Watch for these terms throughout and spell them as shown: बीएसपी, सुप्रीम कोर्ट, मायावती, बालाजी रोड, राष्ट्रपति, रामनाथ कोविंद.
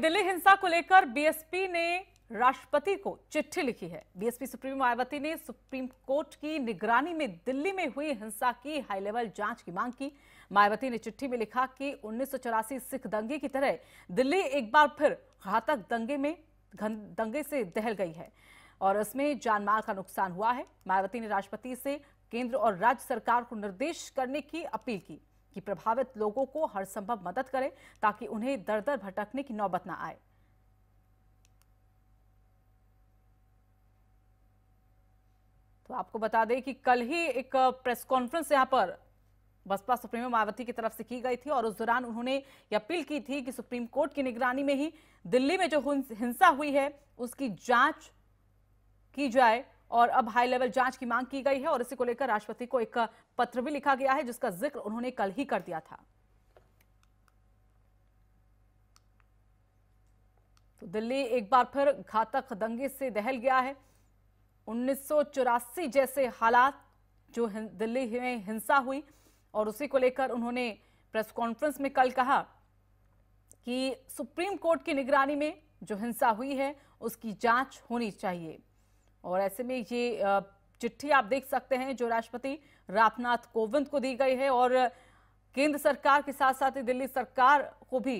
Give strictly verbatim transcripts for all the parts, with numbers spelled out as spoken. दिल्ली हिंसा को लेकर बीएसपी ने राष्ट्रपति को चिट्ठी लिखी है। बीएसपी सुप्रीमो मायावती ने सुप्रीम कोर्ट की निगरानी में दिल्ली में हुई हिंसा की हाई लेवल जांच की मांग की। मायावती ने चिट्ठी में लिखा कि उन्नीस सौ चौरासी सिख दंगे की तरह दिल्ली एक बार फिर घातक दंगे में दंगे से दहल गई है और इसमें जानमाल का नुकसान हुआ है। मायावती ने राष्ट्रपति से केंद्र और राज्य सरकार को निर्देश करने की अपील की कि प्रभावित लोगों को हर संभव मदद करें ताकि उन्हें दर दर भटकने की नौबत ना आए। तो आपको बता दें कि कल ही एक प्रेस कॉन्फ्रेंस यहां पर बसपा सुप्रीमो मायावती की तरफ से की गई थी और उस दौरान उन्होंने यह अपील की थी कि सुप्रीम कोर्ट की निगरानी में ही दिल्ली में जो हिंसा हुई है उसकी जांच की जाए और अब हाई लेवल जांच की मांग की गई है और इसी को लेकर राष्ट्रपति को एक पत्र भी लिखा गया है जिसका जिक्र उन्होंने कल ही कर दिया था। तो दिल्ली एक बार फिर घातक दंगे से दहल गया है। उन्नीस सौ चौरासी जैसे हालात जो दिल्ली में हिंसा हुई और उसी को लेकर उन्होंने प्रेस कॉन्फ्रेंस में कल कहा कि सुप्रीम कोर्ट की निगरानी में जो हिंसा हुई है उसकी जांच होनी चाहिए और ऐसे में ये चिट्ठी आप देख सकते हैं जो राष्ट्रपति रामनाथ कोविंद को दी गई है और केंद्र सरकार के साथ साथ दिल्ली सरकार को भी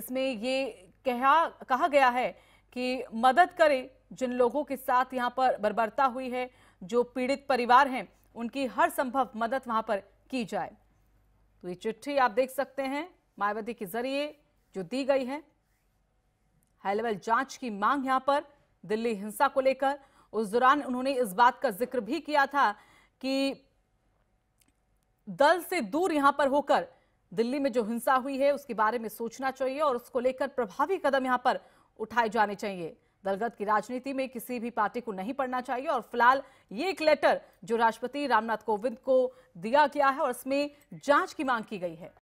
इसमें ये कहा कहा गया है कि मदद करें जिन लोगों के साथ यहाँ पर बर्बरता हुई है, जो पीड़ित परिवार हैं उनकी हर संभव मदद वहाँ पर की जाए। तो ये चिट्ठी आप देख सकते हैं मायावती के जरिए जो दी गई है। हाई लेवल जाँच की मांग यहाँ पर दिल्ली हिंसा को लेकर उस दौरान उन्होंने इस बात का जिक्र भी किया था कि दल से दूर यहां पर होकर दिल्ली में जो हिंसा हुई है उसके बारे में सोचना चाहिए और उसको लेकर प्रभावी कदम यहां पर उठाए जाने चाहिए। दलगत की राजनीति में किसी भी पार्टी को नहीं पड़ना चाहिए और फिलहाल ये एक लेटर जो राष्ट्रपति रामनाथ कोविंद को दिया गया है और इसमें जांच की मांग की गई है।